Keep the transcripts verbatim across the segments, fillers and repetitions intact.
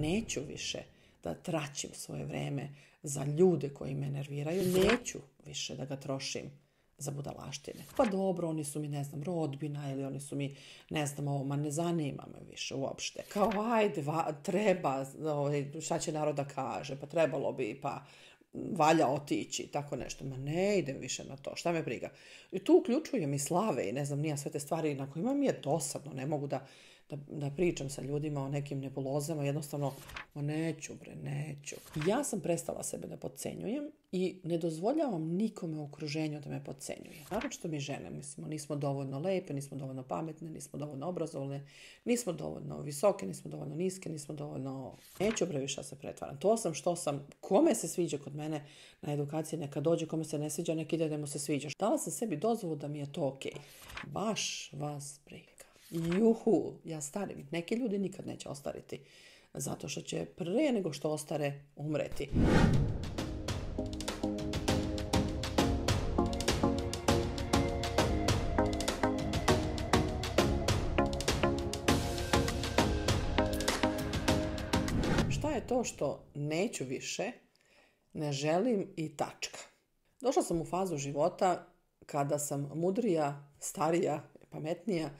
neću više da tračim svoje vrijeme za ljude koji me nerviraju, neću više da ga trošim za budalaštine. Pa dobro, oni su mi, ne znam, rodbina ili oni su mi, ne znam, ovo, ma ne zanima me više uopšte. Kao, ajde, va, treba, šta će naroda kaže, pa trebalo bi, pa valja otići, tako nešto. Ma ne idem više na to, šta me briga. I tu uključujem i slave i ne znam, nija sve te stvari na kojima mi je dosadno, ne mogu da Da, da pričam sa ljudima o nekim nebulozama, jednostavno, o neću bre, neću. Ja sam prestala sebe da podcenjujem i ne dozvoljavam nikome u okruženju da me podcenjuje. Naročito mi žene, mislimo, nismo dovoljno lepe, nismo dovoljno pametne, nismo dovoljno obrazovne, nismo dovoljno visoke, nismo dovoljno niske, nismo dovoljno... Neću bre više da se pretvaram. To sam što sam, kome se sviđa kod mene na edukaciji, neka dođe, kome se ne sviđa, neki ide da mu se sviđa. Dala sam sebi dozvolu da mi je to okej. Okay. Baš vas briga. Juhu, ja starim. Neki ljudi nikad neće ostariti, zato što će prije nego što ostare umreti. Šta je to što neću više, ne želim i tačka? Došla sam u fazu života kada sam mudrija, starija, pametnija,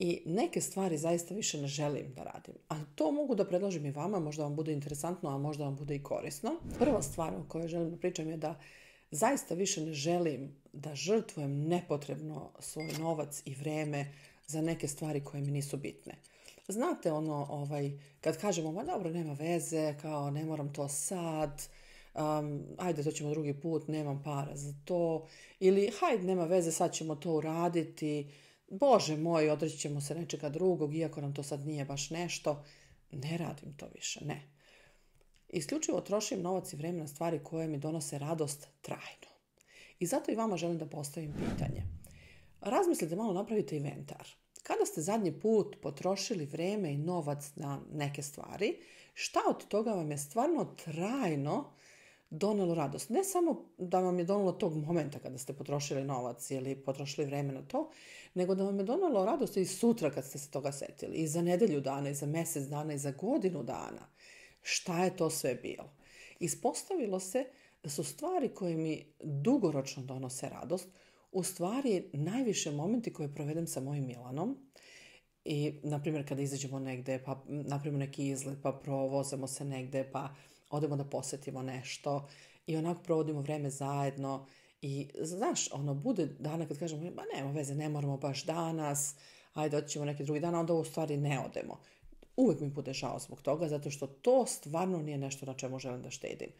i neke stvari zaista više ne želim da radim. A to mogu da predložim i vama, možda vam bude interesantno, a možda vam bude i korisno. Prva stvar o kojoj želim da pričam je da zaista više ne želim da žrtvujem nepotrebno svoj novac i vrijeme za neke stvari koje mi nisu bitne. Znate ono, ovaj, kad kažemo, ma dobro, nema veze, kao ne moram to sad, Um, ajde, to ćemo drugi put, nemam para za to, ili hajde, nema veze, sad ćemo to uraditi, Bože moj, odreći ćemo se nečega drugog, iako nam to sad nije baš nešto, ne radim to više, ne. Isključivo trošim novac i vrijeme na stvari koje mi donose radost trajno. I zato i vama želim da postavim pitanje. Razmislite malo, napravite inventar. Kada ste zadnji put potrošili vrijeme i novac na neke stvari, šta od toga vam je stvarno trajno donelo radost? Ne samo da vam je donelo tog momenta kada ste potrošili novac ili potrošili vrijeme na to, nego da vam je donelo radost i sutra kad ste se toga setili, i za nedelju dana, i za mjesec dana, i za godinu dana. Šta je to sve bilo? Ispostavilo se da su stvari koje mi dugoročno donose radost u stvari najviše momenti koje provedem sa mojim Milanom. I, na primjer, kada izađemo negdje, pa napravimo neki izlet, pa provozamo se negdje, pa odemo da posjetimo nešto i onako provodimo vrijeme zajedno. I znaš, ono, bude dana kad kažemo, ba nema veze, ne moramo baš danas, ajde, otićemo neki drugi dan, onda u stvari ne odemo. Uvijek mi bude žao zbog toga, zato što to stvarno nije nešto na čemu želim da štedim.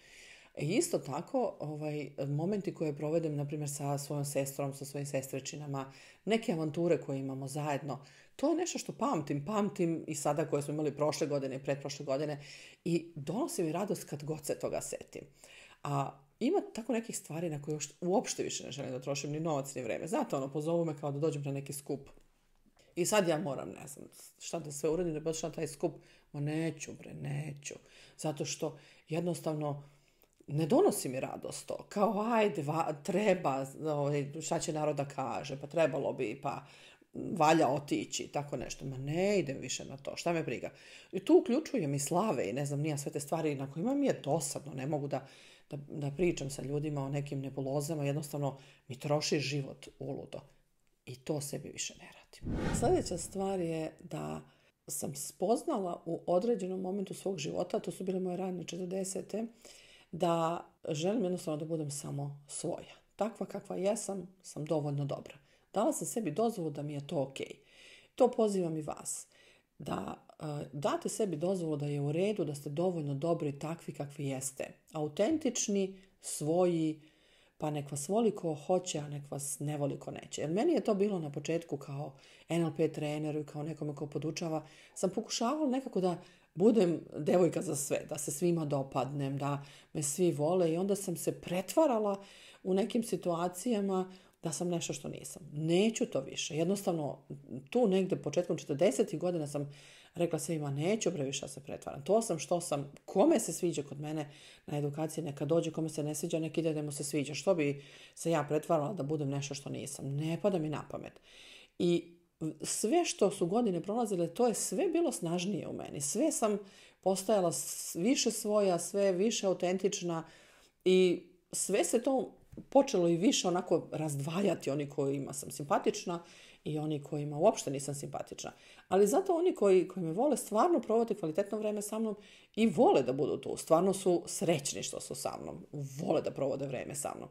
I isto tako, ovaj, momenti koje provedem, na primjer, sa svojom sestrom, sa svojim sestričinama, neke avanture koje imamo zajedno, to je nešto što pamtim, pamtim i sada koje smo imali prošle godine i pretprošle godine, i donosi mi radost kad god se toga setim. A ima tako nekih stvari na koje uopšte više ne želim da trošim ni novac ni vrijeme. Znate, ono, pozovu me kao da dođem na neki skup i sad ja moram, ne znam, šta da sve uradim da bi otišla na taj skup. Ma neću bre, neću. Zato što jednostavno ne donosi mi radost to. Kao, ajde, va, treba, šta će naroda kaže, pa trebalo bi, pa valja otići, tako nešto. Ma ne idem više na to, šta me briga. I tu uključujem i slave i ne znam, nija sve te stvari na kojima mi je dosadno, ne mogu da, da, da pričam sa ljudima o nekim nebulozama, jednostavno mi troši život uludo. I to sebi više ne radim. Sljedeća stvar je da sam spoznala u određenom momentu svog života, to su bile moje rane četrdesete, da želim jednostavno da budem samo svoja. Takva kakva jesam, sam dovoljno dobra. Dala sam sebi dozvolu da mi je to okej. To pozivam i vas. Da uh, date sebi dozvolu da je u redu, da ste dovoljno dobri takvi kakvi jeste. Autentični, svoji, pa nek vas voli ko hoće, a nek vas ne voli ko neće. Jer meni je to bilo na početku kao N L P treneru i kao nekome ko podučava. Sam pokušavala nekako da budem devojka za sve, da se svima dopadnem, da me svi vole, i onda sam se pretvarala u nekim situacijama da sam nešto što nisam. Neću to više. Jednostavno, tu negdje početkom četrdesetih godina sam rekla svima, neću previše da se pretvaram. To sam što sam, kome se sviđa kod mene na edukaciji, neka dođe, kome se ne sviđa, neki ide da mu se sviđa. Što bi se ja pretvarala da budem nešto što nisam? Ne pada mi na pamet. I sve što su godine prolazile, to je sve bilo snažnije u meni. Sve sam postajala više svoja, sve više autentična i sve se to počelo i više onako razdvajati, oni kojima sam simpatična i oni kojima uopšte nisam simpatična. Ali zato oni koji, koji me vole stvarno provode kvalitetno vreme sa mnom i vole da budu tu. Stvarno su srećni što su sa mnom. Vole da provode vreme sa mnom.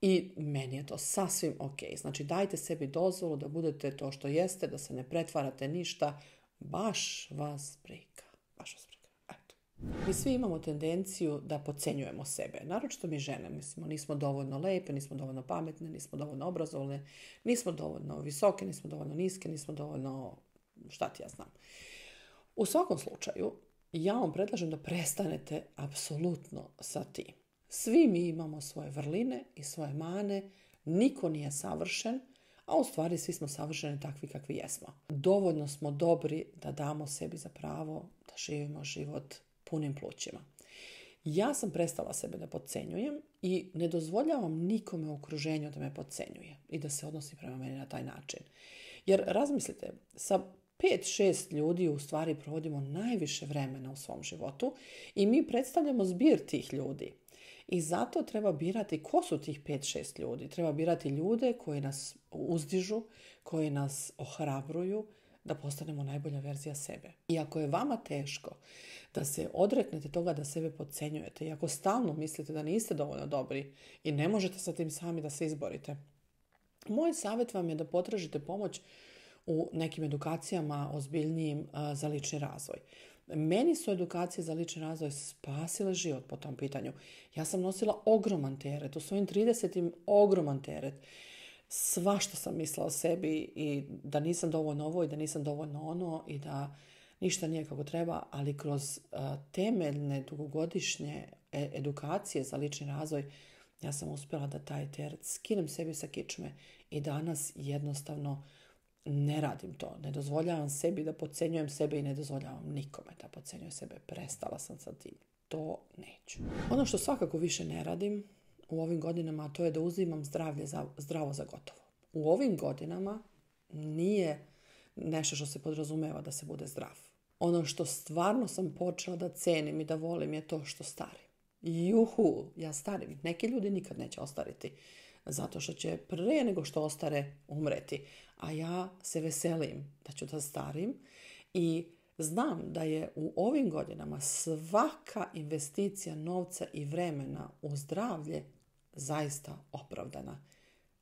I meni je to sasvim ok. Znači dajte sebi dozvolu da budete to što jeste, da se ne pretvarate ništa. Baš vas briga. Baš vas briga. Mi svi imamo tendenciju da podcenjujemo sebe. Naročito mi žene, mislimo, nismo dovoljno lepe, nismo dovoljno pametne, nismo dovoljno obrazovane, nismo dovoljno visoke, nismo dovoljno niske, nismo dovoljno šta ti ja znam. U svakom slučaju, ja vam predlažem da prestanete apsolutno sa tim. Svi mi imamo svoje vrline i svoje mane, niko nije savršen, a u stvari svi smo savršeni takvi kakvi jesmo. Dovoljno smo dobri da damo sebi za pravo da živimo život punim plućima. Ja sam prestala sebe da podcenjujem i ne dozvoljavam nikome u okruženju da me podcenjuje i da se odnosi prema meni na taj način. Jer razmislite, sa pet šest ljudi u stvari provodimo najviše vremena u svom životu i mi predstavljamo zbir tih ljudi. I zato treba birati ko su tih pet šest ljudi. Treba birati ljude koji nas uzdižu, koji nas ohrabruju, da postanemo najbolja verzija sebe. I ako je vama teško da se odreknete toga da sebe podcenjujete i ako stalno mislite da niste dovoljno dobri i ne možete sa tim sami da se izborite, moj savjet vam je da potražite pomoć u nekim edukacijama ozbiljnijim za lični razvoj. Meni su edukacije za lični razvoj spasile život po tom pitanju. Ja sam nosila ogroman teret, u svojim tridesetim ogroman teret. Svašta sam mislila o sebi i da nisam dovoljno ovo i da nisam dovoljno ono i da ništa nije kako treba, ali kroz temeljne dugogodišnje edukacije za lični razvoj ja sam uspjela da taj teret skinem sebi sa kičme i danas jednostavno ne radim to. Ne dozvoljavam sebi da podcenjujem sebe i ne dozvoljavam nikome da podcenjuje sebe. Prestala sam sa tim. To neću. Ono što svakako više ne radim u ovim godinama, to je da uzimam zdravlje za, zdravo za gotovo. U ovim godinama nije nešto što se podrazumeva da se bude zdrav. Ono što stvarno sam počela da cenim i da volim je to što starim. Juhu, ja starim. Neki ljudi nikad neće ostariti zato što će prije nego što ostare umreti. A ja se veselim da ću da starim i znam da je u ovim godinama svaka investicija novca i vremena u zdravlje zaista opravdana.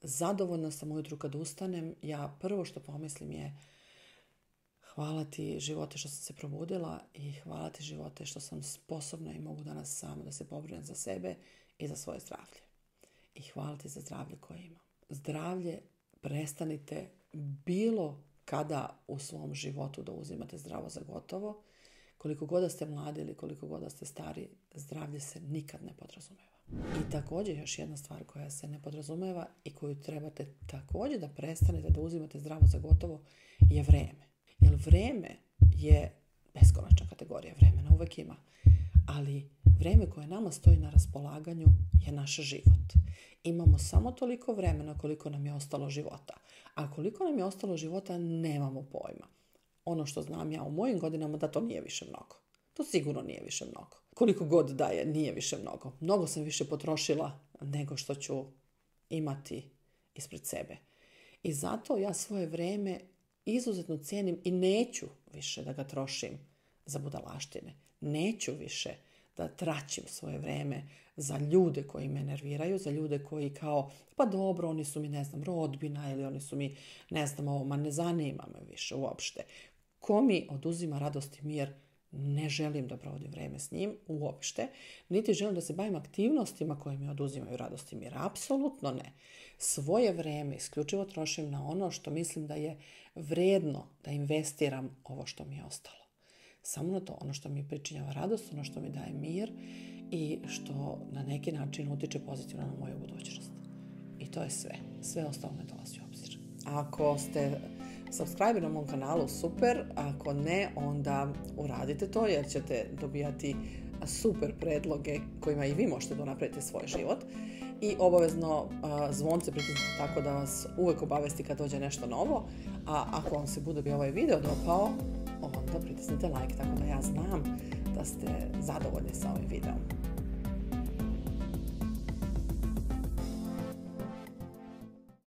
Zadovoljna sam ujutru kad ustanem. Ja prvo što pomislim je hvala ti živote što sam se probudila i hvala ti živote što sam sposobna i mogu danas sama da se pobrinem za sebe i za svoje zdravlje. I hvala ti za zdravlje koje imam. Zdravlje prestanite bilo kada u svom životu da uzimate zdravo za gotovo. Koliko god da ste mladi ili koliko god da ste stari, zdravlje se nikad ne podrazumeva. I također još jedna stvar koja se ne podrazumeva i koju trebate također da prestanete da uzimate zdravo za gotovo je vrijeme. Jer vrijeme je beskonačna kategorija, vremena uvijek ima. Ali vrijeme koje nama stoji na raspolaganju je naš život. Imamo samo toliko vremena koliko nam je ostalo života. A koliko nam je ostalo života nemamo pojma. Ono što znam ja u mojim godinama da to nije više mnogo. To sigurno nije više mnogo. Koliko god da je, nije više mnogo. Mnogo sam više potrošila nego što ću imati ispred sebe. I zato ja svoje vrijeme izuzetno cijenim i neću više da ga trošim za budalaštine. Neću više da tračim svoje vrijeme za ljude koji me nerviraju, za ljude koji kao, pa dobro, oni su mi, ne znam, rodbina ili oni su mi, ne znam, ovo, ma ne zanima me više uopšte. Ko mi oduzima radost i mir, ne želim da provodim vrijeme s njim uopšte, niti želim da se bavim aktivnostima koje mi oduzimaju radost i mir. Apsolutno ne. Svoje vrijeme isključivo trošim na ono što mislim da je vrijedno da investiram ovo što mi je ostalo. Samo na to, ono što mi pričinjava radost, ono što mi daje mir i što na neki način utiče pozitivno na moju budućnost. I to je sve. Sve ostalo ne dolazi u obzir. Ako ste subscribe na mom kanalu, super. Ako ne, onda uradite to jer ćete dobijati super predloge kojima i vi možete da napravite svoj život. I obavezno zvonce pritisnite tako da vas uvijek obavesti kad dođe nešto novo. A ako vam se bude bi ovaj video dopao, onda pritisnite like, tako da ja znam da ste zadovoljni sa ovim videom.